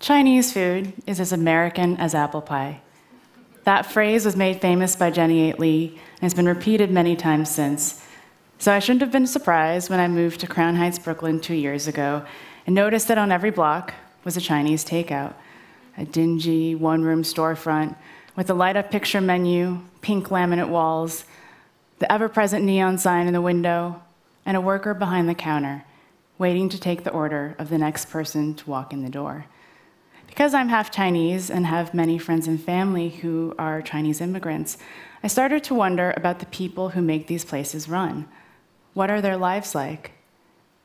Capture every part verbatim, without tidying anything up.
Chinese food is as American as apple pie. That phrase was made famous by Jennifer eight Lee and has been repeated many times since. So I shouldn't have been surprised when I moved to Crown Heights, Brooklyn two years ago and noticed that on every block was a Chinese takeout, a dingy one-room storefront with a light-up picture menu, pink laminate walls, the ever-present neon sign in the window, and a worker behind the counter waiting to take the order of the next person to walk in the door. Because I'm half Chinese and have many friends and family who are Chinese immigrants, I started to wonder about the people who make these places run. What are their lives like?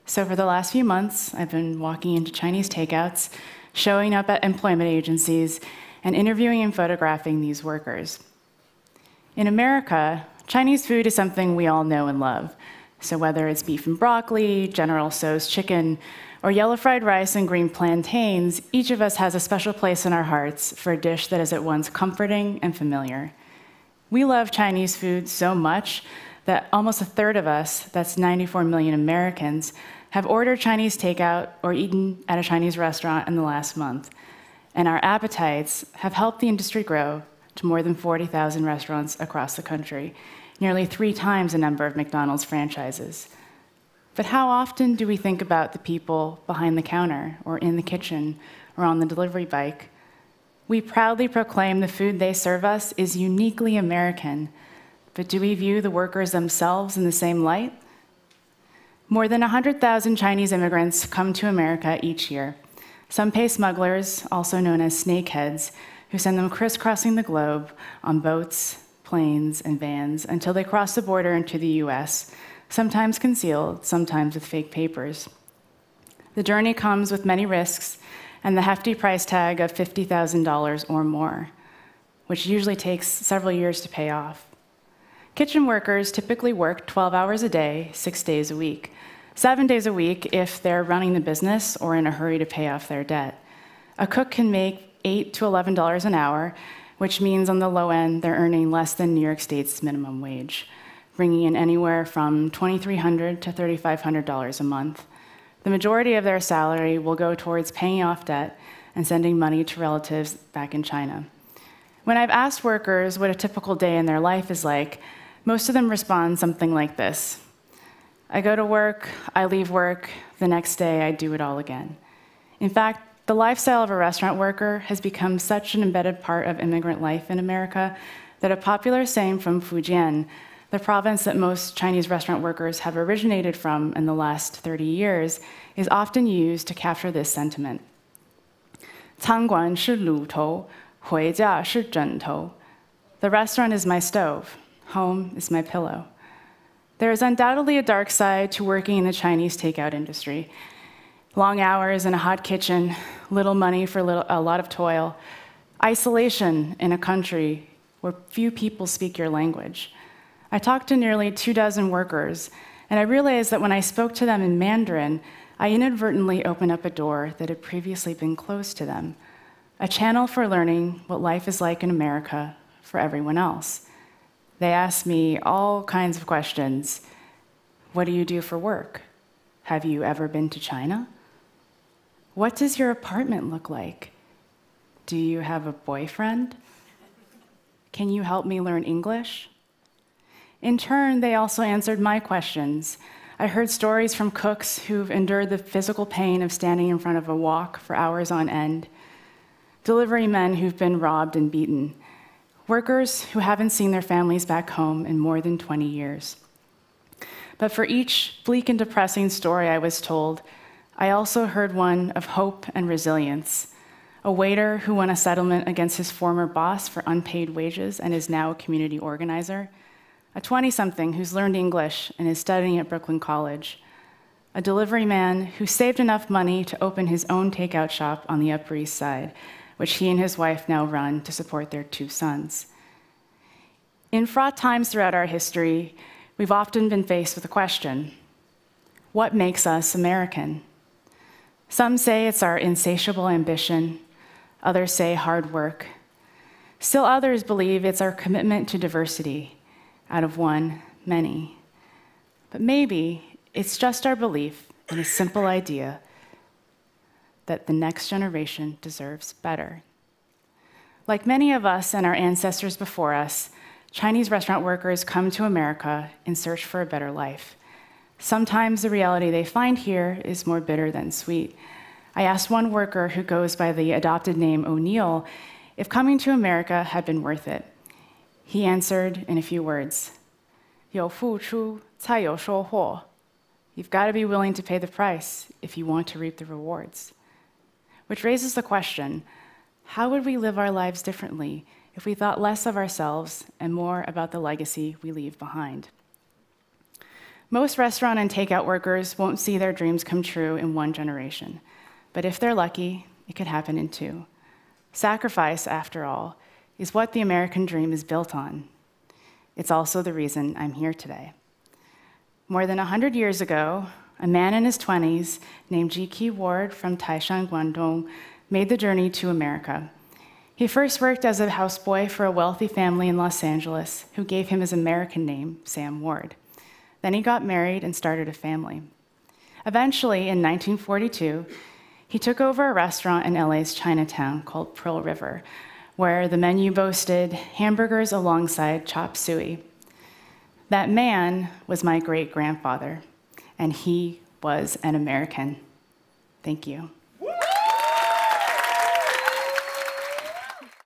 So for the last few months, I've been walking into Chinese takeouts, showing up at employment agencies, and interviewing and photographing these workers. In America, Chinese food is something we all know and love. So whether it's beef and broccoli, General Tso's chicken, or yellow fried rice and green plantains, each of us has a special place in our hearts for a dish that is at once comforting and familiar. We love Chinese food so much that almost a third of us, that's ninety-four million Americans, have ordered Chinese takeout or eaten at a Chinese restaurant in the last month. And our appetites have helped the industry grow to more than forty thousand restaurants across the country, nearly three times the number of McDonald's franchises. But how often do we think about the people behind the counter, or in the kitchen, or on the delivery bike? We proudly proclaim the food they serve us is uniquely American, but do we view the workers themselves in the same light? More than one hundred thousand Chinese immigrants come to America each year. Some pay smugglers, also known as snakeheads, who send them crisscrossing the globe on boats, planes, and vans until they cross the border into the U S, sometimes concealed, sometimes with fake papers. The journey comes with many risks and the hefty price tag of fifty thousand dollars or more, which usually takes several years to pay off. Kitchen workers typically work twelve hours a day, six days a week, seven days a week if they're running the business or in a hurry to pay off their debt. A cook can make eight to eleven dollars an hour, which means on the low end, they're earning less than New York State's minimum wage, bringing in anywhere from twenty-three hundred to thirty-five hundred dollars a month. The majority of their salary will go towards paying off debt and sending money to relatives back in China. When I've asked workers what a typical day in their life is like, most of them respond something like this. I go to work, I leave work, the next day I do it all again. In fact, the lifestyle of a restaurant worker has become such an embedded part of immigrant life in America that a popular saying from Fujian, the province that most Chinese restaurant workers have originated from in the last thirty years, is often used to capture this sentiment. 餐馆是炉头, 回家是枕头. The restaurant is my stove, home is my pillow. There is undoubtedly a dark side to working in the Chinese takeout industry. Long hours in a hot kitchen, little money for little, a lot of toil, isolation in a country where few people speak your language. I talked to nearly two dozen workers, and I realized that when I spoke to them in Mandarin, I inadvertently opened up a door that had previously been closed to them, a channel for learning what life is like in America for everyone else. They asked me all kinds of questions. What do you do for work? Have you ever been to China? What does your apartment look like? Do you have a boyfriend? Can you help me learn English? In turn, they also answered my questions. I heard stories from cooks who've endured the physical pain of standing in front of a wok for hours on end, delivery men who've been robbed and beaten, workers who haven't seen their families back home in more than twenty years. But for each bleak and depressing story I was told, I also heard one of hope and resilience, a waiter who won a settlement against his former boss for unpaid wages and is now a community organizer, a twenty-something who's learned English and is studying at Brooklyn College, a delivery man who saved enough money to open his own takeout shop on the Upper East Side, which he and his wife now run to support their two sons. In fraught times throughout our history, we've often been faced with a question: what makes us American? Some say it's our insatiable ambition, others say hard work. Still others believe it's our commitment to diversity. Out of one, many. But maybe it's just our belief in a simple idea that the next generation deserves better. Like many of us and our ancestors before us, Chinese restaurant workers come to America in search for a better life. Sometimes the reality they find here is more bitter than sweet. I asked one worker who goes by the adopted name O'Neill if coming to America had been worth it. He answered in a few words, "有付出才有收获." You've got to be willing to pay the price if you want to reap the rewards. Which raises the question, how would we live our lives differently if we thought less of ourselves and more about the legacy we leave behind? Most restaurant and takeout workers won't see their dreams come true in one generation, but if they're lucky, it could happen in two. Sacrifice, after all, is what the American dream is built on. It's also the reason I'm here today. More than one hundred years ago, a man in his twenties named G K Ward from Taishan, Guangdong, made the journey to America. He first worked as a houseboy for a wealthy family in Los Angeles who gave him his American name, Sam Ward. Then he got married and started a family. Eventually, in nineteen forty-two, he took over a restaurant in L A's Chinatown called Pearl River, where the menu boasted hamburgers alongside chop suey. That man was my great-grandfather, and he was an American. Thank you.